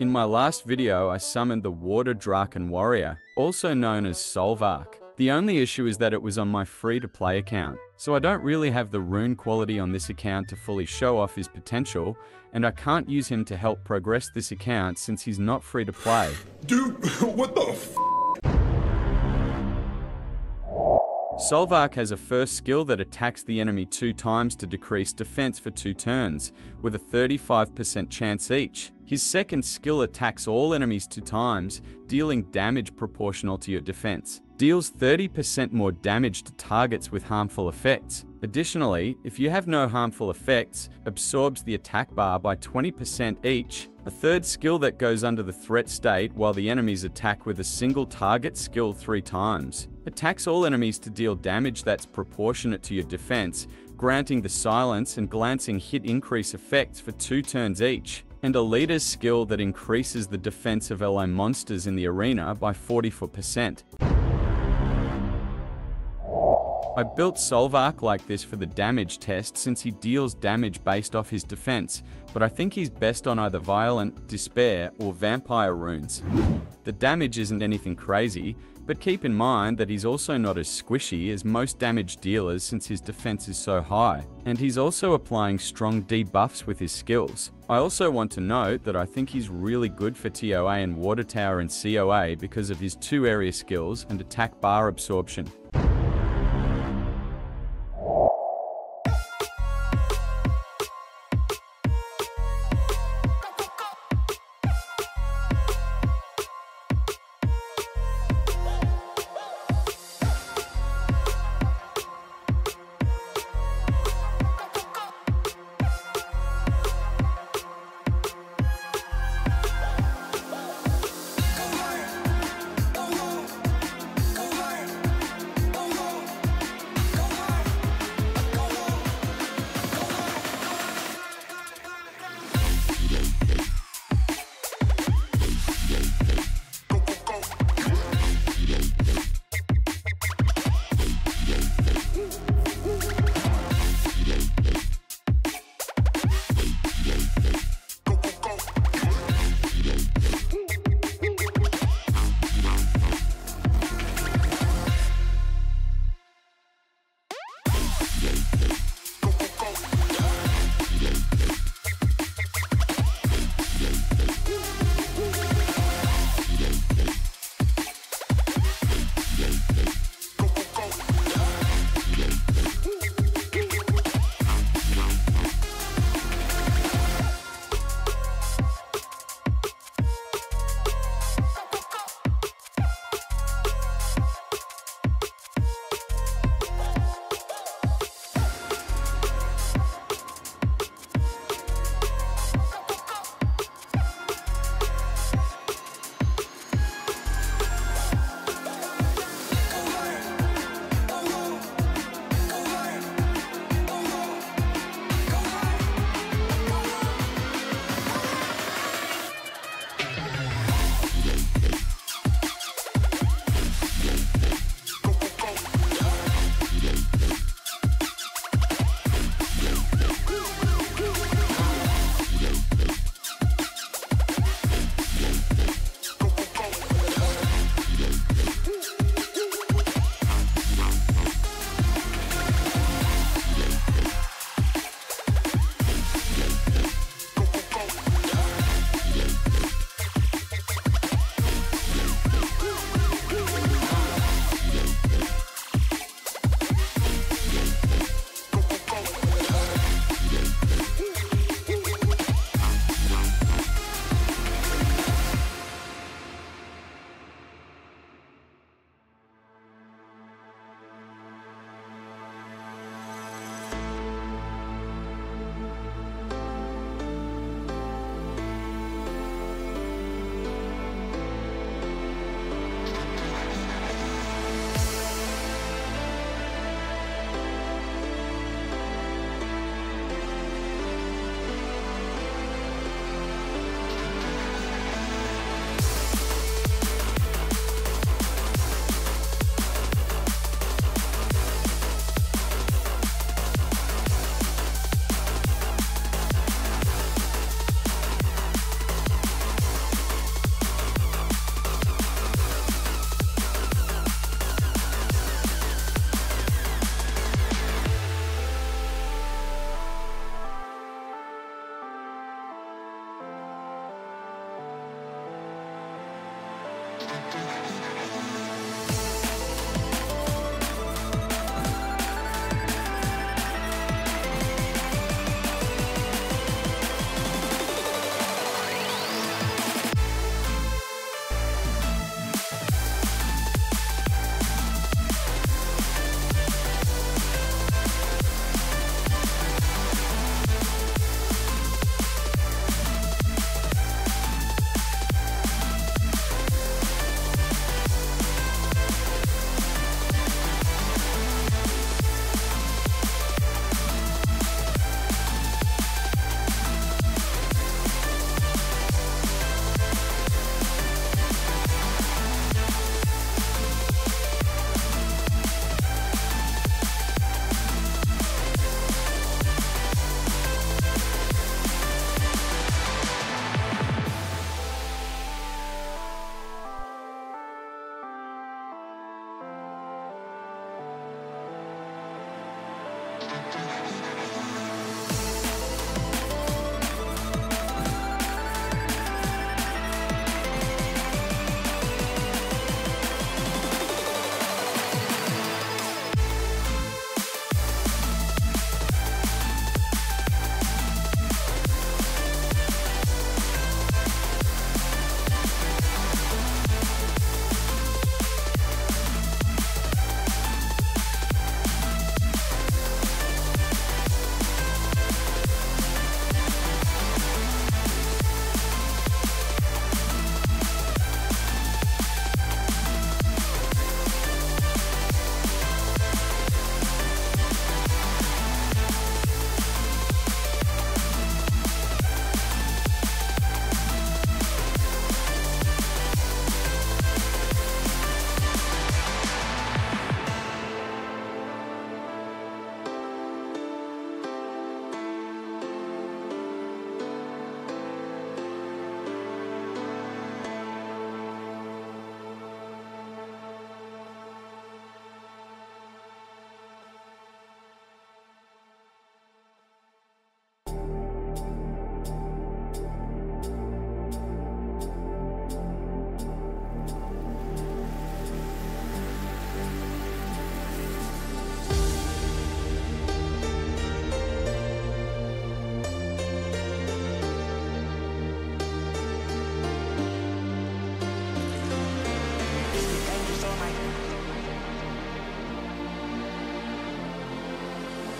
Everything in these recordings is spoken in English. In my last video, I summoned the Water Drakan Warrior, also known as Solvark. The only issue is that it was on my free-to-play account, so I don't really have the rune quality on this account to fully show off his potential, and I can't use him to help progress this account since he's not free to play. Dude, what the f***? Solvark has a first skill that attacks the enemy 2 times to decrease defense for 2 turns, with a 35% chance each. His second skill attacks all enemies 2 times, dealing damage proportional to your defense. Deals 30% more damage to targets with harmful effects. Additionally, if you have no harmful effects, absorbs the attack bar by 20% each. A third skill that goes under the threat state while the enemies attack with a single target skill 3 times. Attacks all enemies to deal damage that's proportionate to your defense, granting the silence and glancing hit increase effects for 2 turns each. And a leader's skill that increases the defense of allied monsters in the arena by 44%. I built Solvark like this for the damage test since he deals damage based off his defense, but I think he's best on either Violent, Despair, or Vampire runes. The damage isn't anything crazy, but keep in mind that he's also not as squishy as most damage dealers since his defense is so high, and he's also applying strong debuffs with his skills. I also want to note that I think he's really good for TOA and Water Tower and COA because of his 2 area skills and attack bar absorption.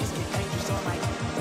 It's dangerous, all right.